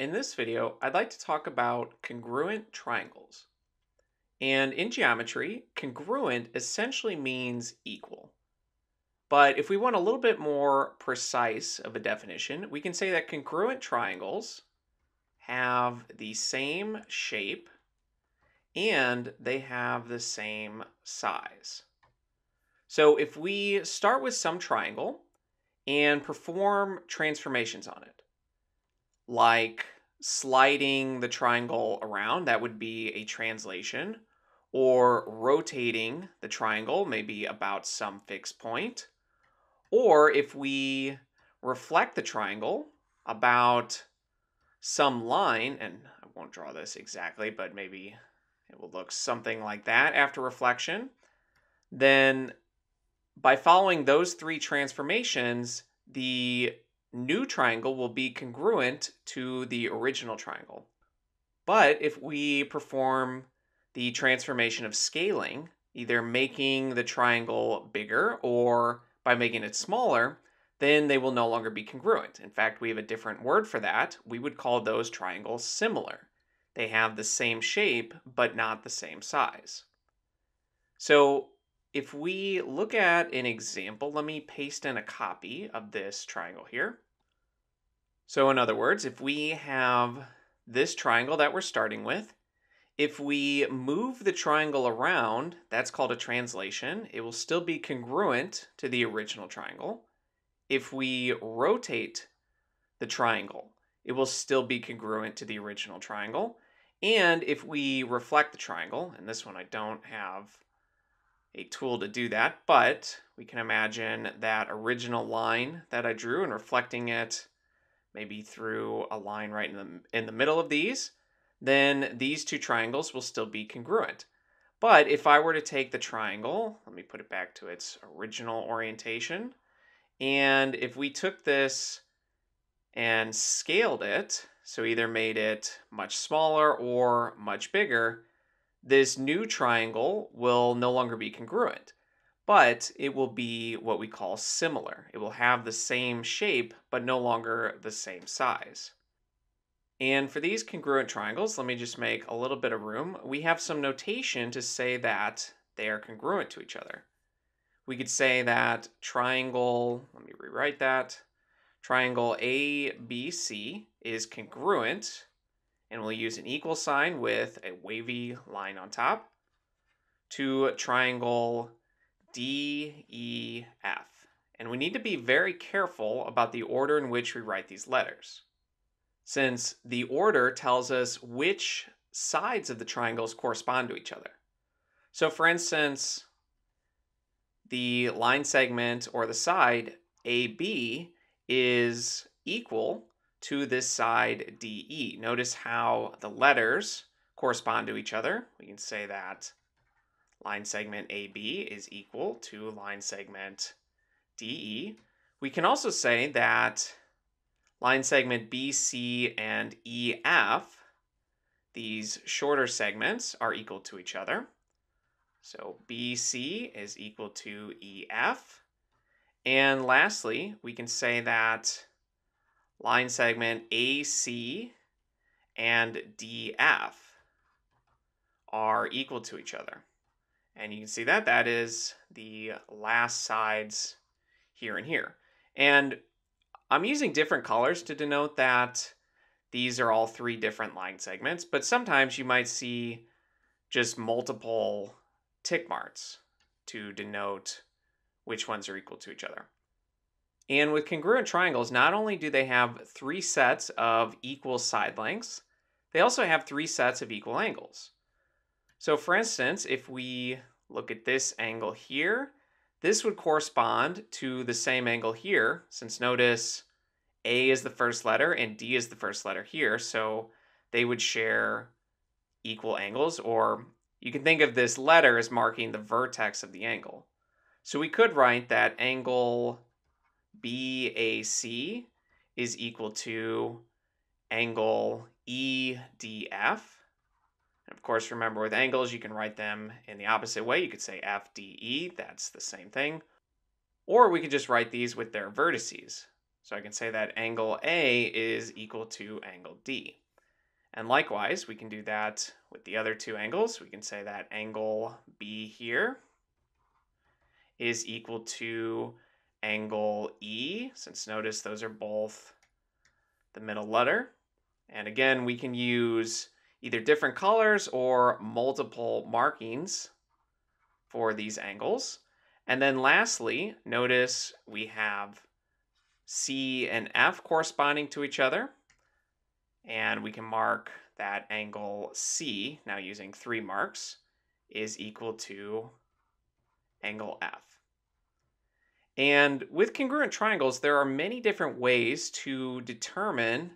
In this video, I'd like to talk about congruent triangles. And in geometry, congruent essentially means equal. But if we want a little bit more precise of a definition, we can say that congruent triangles have the same shape and they have the same size. So if we start with some triangle and perform transformations on it, like sliding the triangle around, that would be a translation, or rotating the triangle, maybe about some fixed point, or if we reflect the triangle about some line, and I won't draw this exactly, but maybe it will look something like that after reflection, then by following those three transformations, the new triangle will be congruent to the original triangle. But if we perform the transformation of scaling, either making the triangle bigger or by making it smaller, then they will no longer be congruent. In fact, we have a different word for that. We would call those triangles similar. They have the same shape, but not the same size. So if we look at an example, let me paste in a copy of this triangle here. So in other words, if we have this triangle that we're starting with, if we move the triangle around, that's called a translation. It will still be congruent to the original triangle. If we rotate the triangle, it will still be congruent to the original triangle. And if we reflect the triangle, and this one I don't have a tool to do that, but we can imagine that original line that I drew and reflecting it maybe through a line right in the middle of these, then these two triangles will still be congruent. But if I were to take the triangle, let me put it back to its original orientation, and if we took this and scaled it, so either made it much smaller or much bigger, this new triangle will no longer be congruent, but it will be what we call similar. It will have the same shape, but no longer the same size. And for these congruent triangles, let me just make a little bit of room. We have some notation to say that they are congruent to each other. We could say that triangle, let me rewrite that, triangle ABC is congruent, and we'll use an equal sign with a wavy line on top, to triangle DEF. And we need to be very careful about the order in which we write these letters, since the order tells us which sides of the triangles correspond to each other. So for instance, the line segment or the side AB is equal to this side DE. Notice how the letters correspond to each other. We can say that line segment AB is equal to line segment DE. We can also say that line segment BC and EF, these shorter segments, are equal to each other. So BC is equal to EF. And lastly, we can say that line segment AC and DF are equal to each other. And you can see that that is the last sides here and here. And I'm using different colors to denote that these are all three different line segments, but sometimes you might see just multiple tick marks to denote which ones are equal to each other. And with congruent triangles, not only do they have three sets of equal side lengths, they also have three sets of equal angles. So for instance, if we look at this angle here, this would correspond to the same angle here, since notice A is the first letter and D is the first letter here, so they would share equal angles, or you can think of this letter as marking the vertex of the angle. So we could write that angle BAC is equal to angle EDF. And of course, remember with angles, you can write them in the opposite way. You could say FDE, that's the same thing. Or we could just write these with their vertices. So I can say that angle A is equal to angle D. And likewise, we can do that with the other two angles. We can say that angle B here is equal to angle E, since notice those are both the middle letter. And again, we can use either different colors or multiple markings for these angles. And then lastly, notice we have C and F corresponding to each other. And we can mark that angle C, now using three marks, is equal to angle F. And with congruent triangles, there are many different ways to determine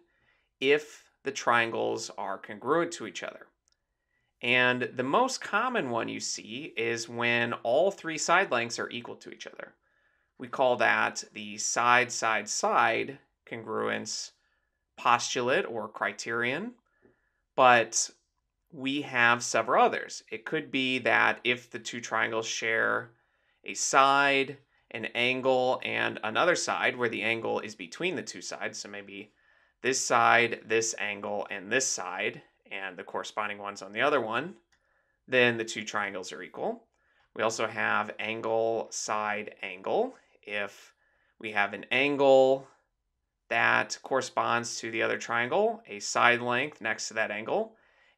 if the triangles are congruent to each other. And the most common one you see is when all three side lengths are equal to each other. We call that the side-side-side congruence postulate or criterion, but we have several others. It could be that if the two triangles share a side, an angle, and another side where the angle is between the two sides, so maybe this side, this angle, and this side, and the corresponding ones on the other one, then the two triangles are equal. We also have angle, side, angle. If we have an angle that corresponds to the other triangle, a side length next to that angle,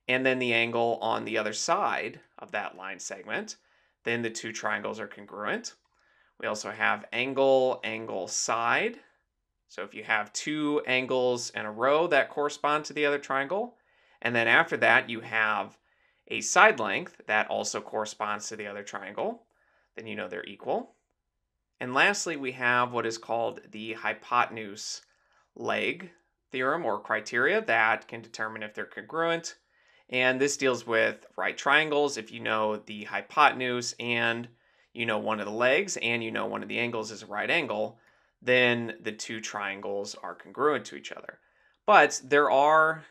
and then the angle on the other side of that line segment, then the two triangles are congruent. We also have angle, angle, side. So if you have two angles in a row that correspond to the other triangle, and then after that you have a side length that also corresponds to the other triangle, then you know they're equal. And lastly, we have what is called the hypotenuse leg theorem or criteria that can determine if they're congruent. And this deals with right triangles. If you know the hypotenuse and you know one of the legs and you know one of the angles is a right angle, then the two triangles are congruent to each other. But there are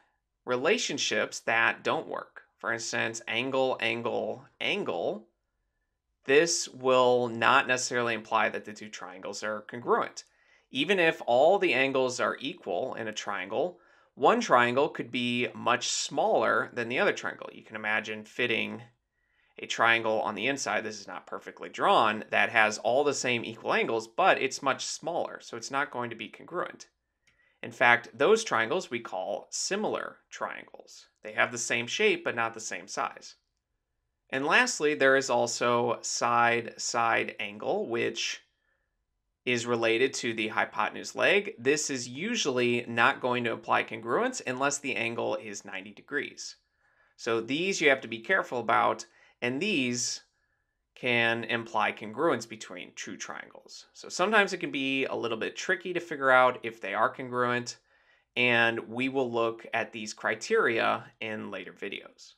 relationships that don't work. For instance, angle, angle, angle. This will not necessarily imply that the two triangles are congruent. Even if all the angles are equal in a triangle, one triangle could be much smaller than the other triangle. You can imagine fitting a triangle on the inside, this is not perfectly drawn, that has all the same equal angles, but it's much smaller, so it's not going to be congruent. In fact, those triangles we call similar triangles. They have the same shape, but not the same size. And lastly, there is also side-side angle, which is related to the hypotenuse leg. This is usually not going to apply congruence unless the angle is 90 degrees. So these you have to be careful about, and these can imply congruence between two triangles. So sometimes it can be a little bit tricky to figure out if they are congruent, and we will look at these criteria in later videos.